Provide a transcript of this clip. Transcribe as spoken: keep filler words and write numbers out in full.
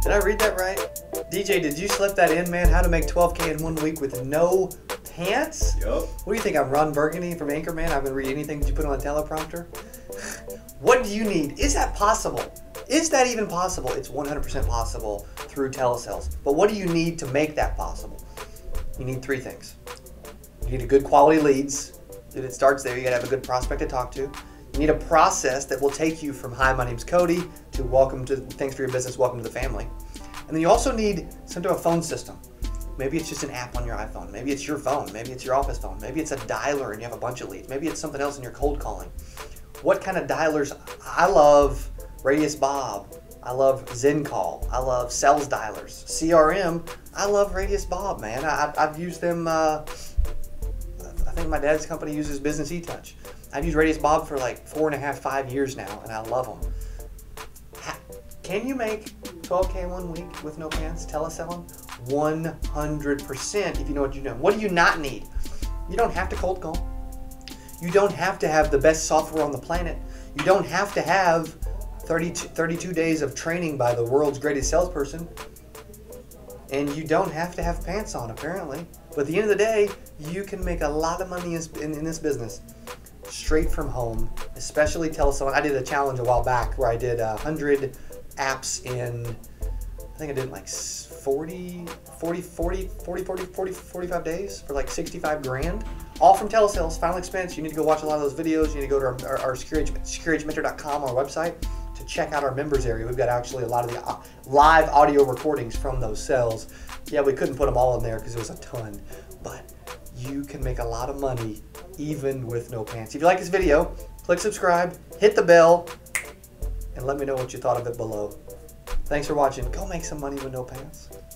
Did I read that right? D J, did you slip that in, man? How to make twelve K in one week with no pants? Yup. What do you think? I'm Ron Burgundy from Anchorman. I haven't read anything that you put on a teleprompter. What do you need? Is that possible? Is that even possible? It's one hundred percent possible through telesales. But what do you need to make that possible? You need three things. You need a good quality leads. If it starts there, you gotta have a good prospect to talk to. You need a process that will take you from hi, my name's Cody to welcome to thanks for your business, welcome to the family. And then you also need some type of phone system. Maybe it's just an app on your iPhone. Maybe it's your phone. Maybe it's your office phone. Maybe it's a dialer and you have a bunch of leads. Maybe it's something else and you're cold calling. What kind of dialers? I love Radius Bob. I love Zen Call. I love sales dialers. C R M. I love Radius Bob, man. I, I've used them. Uh, I think my dad's company uses Business E-Touch. I've used Radius Bob for like four and a half, five years now, and I love them. Ha Can you make twelve K in one week with no pants? Telesell them? one hundred percent if you know what you're doing. What do you not need? You don't have to cold call. You don't have to have the best software on the planet. You don't have to have thirty-two, thirty-two days of training by the world's greatest salesperson. And you don't have to have pants on, apparently. But at the end of the day, you can make a lot of money in, in, in this business. Straight from home, especially telesales. I did a challenge a while back where I did a hundred apps in, I think I did like forty, forty, forty, forty, forty, forty, forty-five days for like sixty-five grand, all from telesales. Final Expense. You need to go watch a lot of those videos. You need to go to our, our, our secure age mentor dot com, our website, to check out our members area. We've got actually a lot of the live audio recordings from those sales. Yeah, we couldn't put them all in there because it was a ton, but you can make a lot of money even with no pants. If you like this video, click subscribe, hit the bell, and let me know what you thought of it below. Thanks for watching. Go make some money with no pants.